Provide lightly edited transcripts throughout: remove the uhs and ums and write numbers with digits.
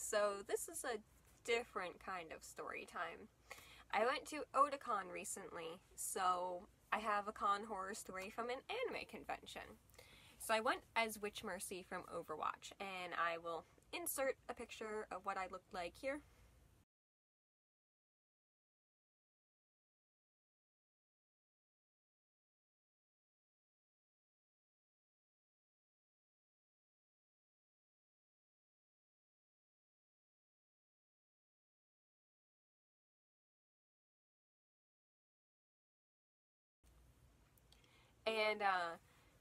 So this is a different kind of story time. I went to Otakon recently, so I have a con horror story from an anime convention. So I went as Witch Mercy from Overwatch, and I will insert a picture of what I looked like here. And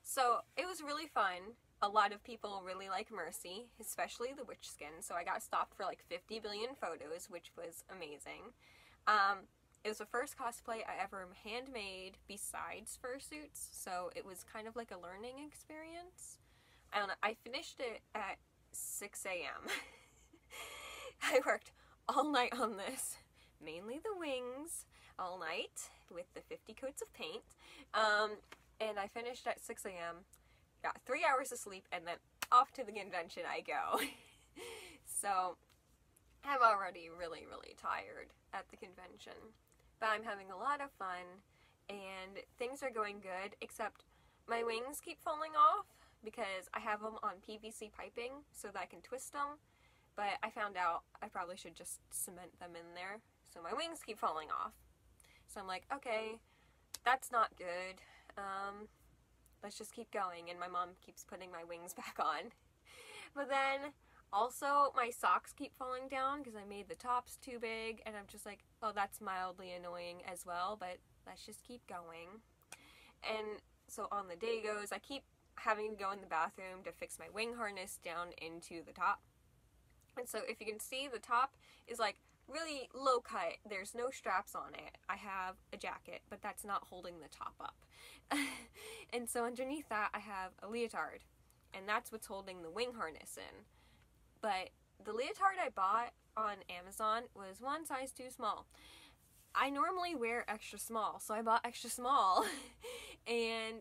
so it was really fun. A lot of people really like Mercy, especially the witch skin. So I got stopped for like 50 billion photos, which was amazing. It was the first cosplay I ever handmade besides fursuits. So it was kind of like a learning experience. I don't know. I finished it at 6 a.m. I worked all night on this. Mainly the wings all night with the 50 coats of paint. And I finished at 6 a.m., got 3 hours of sleep, and then off to the convention I go. So I'm already really, really tired at the convention. But I'm having a lot of fun, and things are going good, except my wings keep falling off because I have them on PVC piping so that I can twist them. But I found out I probably should just cement them in there. So my wings keep falling off. So I'm like, okay, that's not good. Let's just keep going. And my mom keeps putting my wings back on. But then also my socks keep falling down because I made the tops too big. And I'm just like, oh, that's mildly annoying as well. But let's just keep going. And so on the day goes, I keep having to go in the bathroom to fix my wing harness down into the top. And so if you can see, the top is like really low cut. There's no straps on it. I have a jacket, but that's not holding the top up. And so underneath that I have a leotard, and that's what's holding the wing harness in. But the leotard I bought on Amazon was one size too small. I normally wear extra small, so I bought extra small and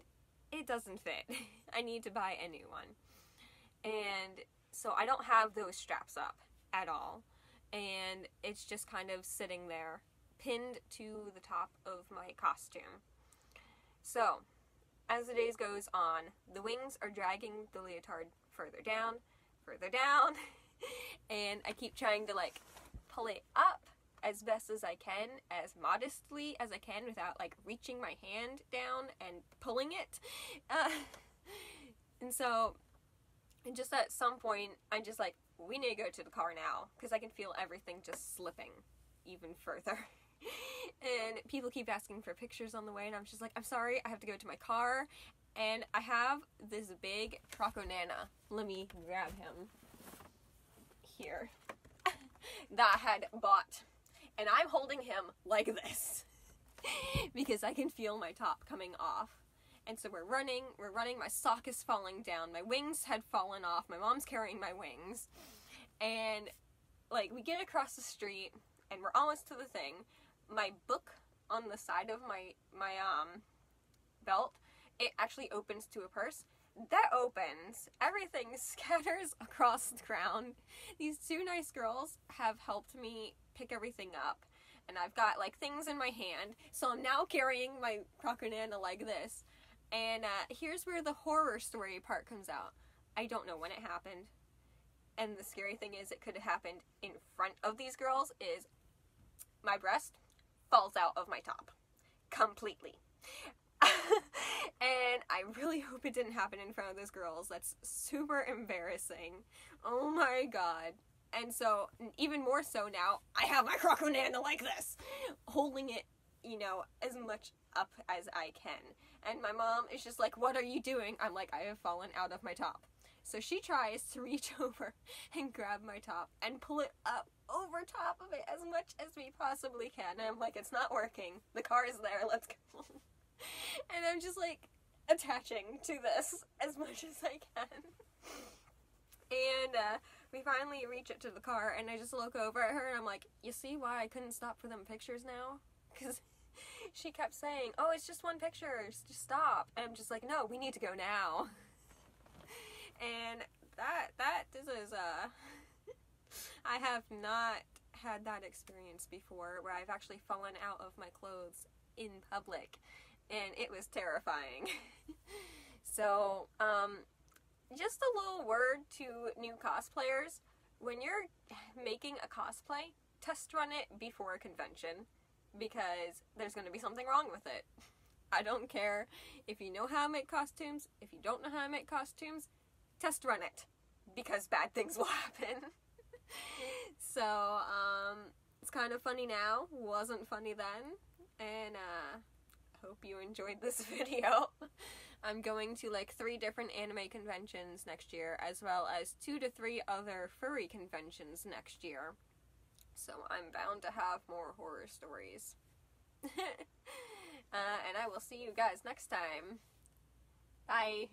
it doesn't fit. I need to buy a new one. And so I don't have those straps up at all, and it's just kind of sitting there pinned to the top of my costume. So as the days goes on, the wings are dragging the leotard further down, and I keep trying to like pull it up as best as I can, as modestly as I can without like reaching my hand down and pulling it. And so just at some point, I'm just like, we need to go to the car now, because I can feel everything just slipping even further. And people keep asking for pictures on the way, and I'm just like, I'm sorry, I have to go to my car. And I have this big Croco Nana. Let me grab him here. That I had bought. And I'm holding him like this because I can feel my top coming off. And so we're running, my sock is falling down, my wings had fallen off, my mom's carrying my wings. And like we get across the street and we're almost to the thing. My book on the side of my belt, it actually opens to a purse. That opens, everything scatters across the ground. These two nice girls have helped me pick everything up. And I've got like things in my hand, so I'm now carrying my Croco Nana like this. And here's where the horror story part comes out. I don't know when it happened. And the scary thing is it could have happened in front of these girls is my breast falls out of my top. Completely. And I really hope it didn't happen in front of those girls. That's super embarrassing. Oh my god. And so even more so now, I have my Croco Nana like this. Holding it, you know, as much up as I can. And my mom is just like, what are you doing? I'm like, I have fallen out of my top. So she tries to reach over and grab my top and pull it up over top of it as much as we possibly can. And I'm like, it's not working. The car is there. Let's go. And I'm just like attaching to this as much as I can. And we finally reach it to the car, and I just look over at her and I'm like, you see why I couldn't stop for them pictures now? Because she kept saying, oh, it's just one picture, just stop. And I'm just like, no, we need to go now. And that is, I I have not had that experience before where I've actually fallen out of my clothes in public, and it was terrifying. So, just a little word to new cosplayers. When you're making a cosplay, test run it before a convention, because there's going to be something wrong with it. I don't care if you know how to make costumes. If you don't know how to make costumes, test run it, because bad things will happen. So, it's kind of funny now, wasn't funny then, and hope you enjoyed this video. I'm going to like 3 different anime conventions next year, as well as 2 to 3 other furry conventions next year. So I'm bound to have more horror stories. And I will see you guys next time. Bye!